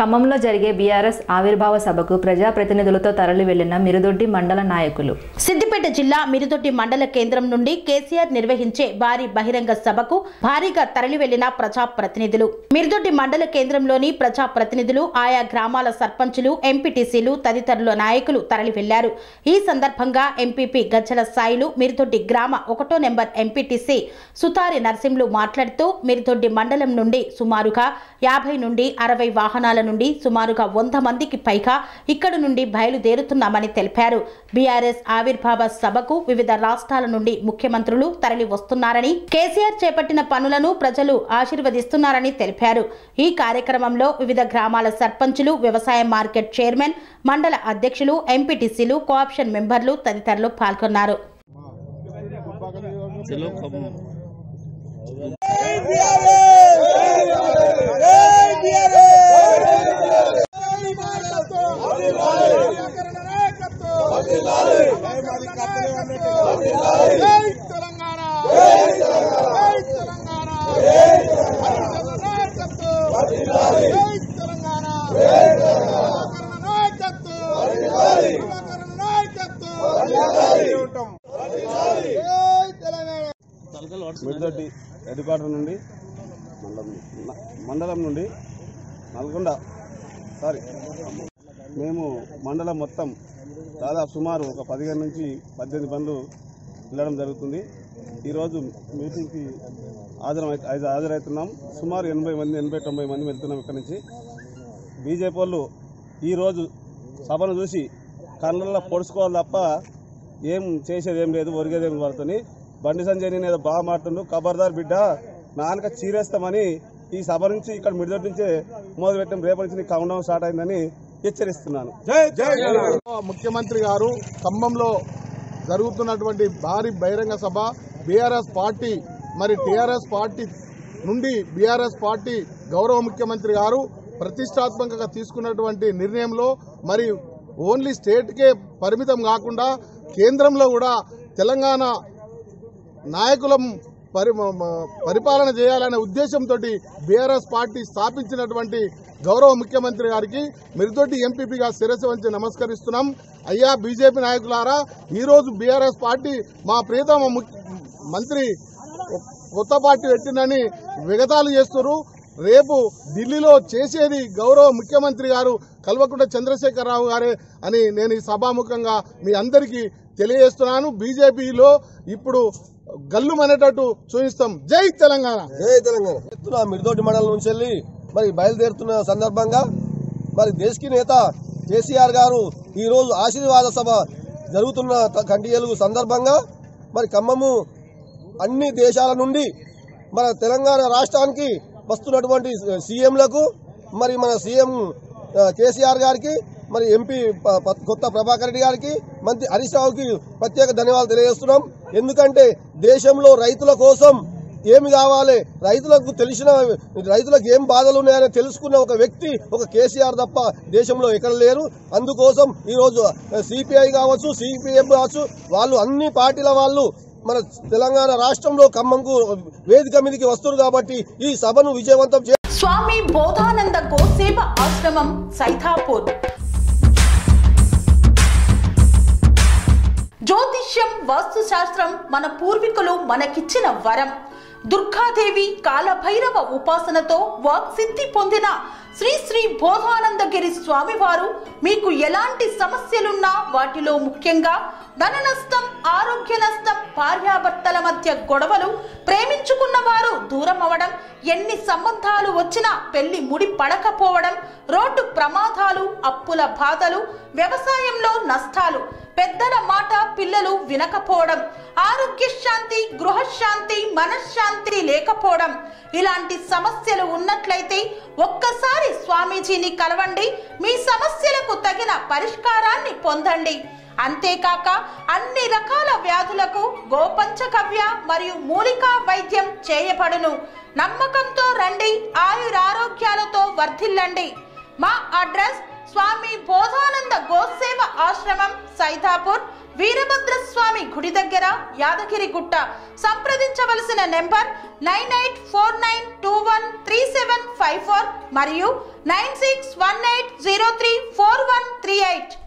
ఖమ్మంలో జరిగే బీఆర్ఎస్ ఆవిర్భావ సభకు ప్రజా ప్రతినిధులతో తరలి వెళ్లిన మిరుదొడ్డి మండల నాయకులు. సిద్దిపేట జిల్లా మిరుదొడ్డి మండల కేంద్రం నుండి కేసీఆర్ నిర్వహించే భారీ బహిరంగ సభకు భారీగా తరలి వెళ్లిన ప్రజా ప్రతినిధులు. మిరుదొడ్డి మండల కేంద్రంలోని ప్రజా ప్రతినిధులు, ఆయా గ్రామాల సర్పంచులు, ఎంపీటీసీలు తదితరుల నాయకులు తరలి వెళ్లారు. ఈ సందర్భంగా ఎంపీపీ గజ్జల సాయిలు, మిరుదొడ్డి గ్రామ 1వ నెంబర్ ఎంపీటీసీ సుతారి నర్సింహులు మాట్లాడుతూ, మిరుదొడ్డి మండలం నుండి సుమారుగా 50 నుండి 60 వాహనాల నుండి సుమారుగా 100 మందికి పైగా ఇక్కడ నుండి బయలుదేరుతున్నామని తెలిపారు. బీఆర్ఎస్ ఆవిర్భావ సభకు వివిధ రాష్ట్రాల నుండి ముఖ్యమంత్రులు తరలి వస్తున్నారని, కేసీఆర్ చేపట్టిన పనులను ప్రజలు ఆశీర్వదిస్తున్నారని తెలిపారు. ఈ కార్యక్రమంలో వివిధ గ్రామాల సర్పంచులు, వ్యవసాయ మార్కెట్ చైర్మన్, మండల అధ్యక్షులు, ఎంపీటీసీలు, కోఆప్షన్ మెంబర్లు తదితరులు పాల్గొన్నారు. మిరుదొడ్డి హెడ్ క్వార్టర్ నుండి మండలం నుండి నల్గొండ మేము మండలం మొత్తం దాదాపు సుమారు ఒక 15 నుంచి 18 బండ్లు వెళ్ళడం జరుగుతుంది. ఈరోజు మీటింగ్కి హాజరవుతున్నాం. సుమారు 80-90 మంది వెళ్తున్నాం. ఇక్కడ నుంచి బీజేపీ వాళ్ళు ఈరోజు సభను చూసి కళ్ళల్లో పొడుచుకోవాలి తప్ప ఏం చేసేది ఏం లేదు, ఒరిగేదేం పడుతుంది. బండి సంజయ్ నేను ఏదో బాగా మాట్లాడు, ఖబర్దార్ బిడ్డ నాన్నక చీరేస్తామని ఈ సభ నుంచి ఇక్కడ మిరుదొడ్డి నుంచే మొదలుపెట్టాం. రేపటి నుంచి కౌంట్ డౌన్ స్టార్ట్ అయిందని హెచ్చరిస్తున్నాను. ముఖ్యమంత్రి గారు ఖమ్మంలో జరుగుతున్నటువంటి భారీ బహిరంగ సభ బీఆర్ఎస్ పార్టీ మరి టీఆర్ఎస్ పార్టీ నుండి బీఆర్ఎస్ పార్టీ గౌరవ ముఖ్యమంత్రి గారు ప్రతిష్టాత్మకంగా తీసుకున్నటువంటి నిర్ణయంలో మరి ఓన్లీ స్టేట్కే పరిమితం కాకుండా కేంద్రంలో కూడా తెలంగాణ నాయకులం పరిపాలన చేయాలనే ఉద్దేశంతో బీఆర్ఎస్ పార్టీ స్థాపించినటువంటి గౌరవ ముఖ్యమంత్రి గారికి మిరుదొడ్డి ఎంపీపీగా శిరస్సు వంచి నమస్కరిస్తున్నాం. అయ్యా బీజేపీ నాయకులారా, ఈరోజు బీఆర్ఎస్ పార్టీ మా ప్రియతమ మంత్రి కొత్త పార్టీ పెట్టిందని విగతాలు చేస్తున్నారు. రేపు ఢిల్లీలో చేసేది గౌరవ ముఖ్యమంత్రి గారు కల్వకుంట్ల చంద్రశేఖరరావు గారే అని నేను ఈ సభాముఖంగా మీ అందరికీ తెలియజేస్తున్నాను. బీజేపీలో ఇప్పుడు గల్లుమనేటట్టు చూపిస్తాం. జై తెలంగాణ, జై తెలంగాణ. మిరుదొడ్డి మండలం నుంచి వెళ్ళి మరి బయలుదేరుతున్న సందర్భంగా మరి దేశకి నేత కేసీఆర్ గారు ఈరోజు ఆశీర్వాద సభ జరుగుతున్న కంటియలుగు సందర్భంగా మరి ఖమ్మము అన్ని దేశాల నుండి మన తెలంగాణ రాష్ట్రానికి వస్తున్నటువంటి సీఎంలకు మరి మన సీఎం కేసీఆర్ గారికి, మరి ఎంపీ కొత్త ప్రభాకర్ రెడ్డి గారికి, మంత్రి హరీష్ రావుకి ప్రత్యేక ధన్యవాదాలు తెలియజేస్తున్నాం. ఎందుకంటే దేశంలో రైతుల కోసం ఏమి కావాలి, రైతులకు తెలిసిన, రైతులకు ఏం బాధలు ఉన్నాయని తెలుసుకున్న ఒక వ్యక్తి ఒక కేసీఆర్ తప్ప దేశంలో ఎక్కడ లేరు. అందుకోసం ఈరోజు సిపిఐ కావచ్చు, సిపిఎం కావచ్చు, వాళ్ళు అన్ని పార్టీల వాళ్ళు మన తెలంగాణ రాష్ట్రంలో ఖమ్మంకు వేదిక మీదకి వస్తారు కాబట్టి ఈ సభను విజయవంతం చేయాలి. స్వామి బోధానంద గోసేవ ఆశ్రమం సైతాపూర్ జ్యోతిష్యం, వాస్తు శాస్త్రం మన పూర్వీకులు మనకిచ్చిన వరం. దుర్గాదేవి కాలభైరవ ఉపాసనతో వాక్సిద్ధి పొందిన శ్రీ శ్రీ బోధానందగిరి స్వామివారు మీకు ఎలాంటి సమస్యలున్నా, వాటిలో ముఖ్యంగా ధన నష్టం, ఆరోగ్య నష్టం, భార్యాభర్తల మధ్య గొడవలు, ప్రేమించుకున్న వారు దూరం అవడం, ఎన్ని సంబంధాలు వచ్చినా పెళ్లి ముడి పడకపోవడం, రోడ్డు ప్రమాదాలు, అప్పుల బాధలు, వ్యవసాయంలో నష్టాలు, పెద్దల మాట పిల్లలు వినకపోవడం, ఆరోగ్య శాంతి, గృహశాంతి, మనశ్శాంతి లేకపోవడం, ఇలాంటి సమస్యలు ఉన్నట్లయితే ఒక్కసారి స్వామీజీని కలవండి. మీ సమస్యలకు తగిన పరిష్కారాన్ని పొందండి. అంతేకాక అన్ని రకాల వ్యాధులకు గోపంచకవ్య మరియు మూలికా వైద్యం చేయబడును. నమ్మకంతో రండి, ఆయురారోగ్యాలతో వర్ధిల్లండి. మా అడ్రస్ స్వామి బోధానంద గోసేవ ఆశ్రమం సైదాపూర్ వీరభద్రస్వామి గుడి దగ్గర యాదగిరిగుట్ట సంప్రదించవలసిన నంబర్ 9849213754 మరియు 9618034138।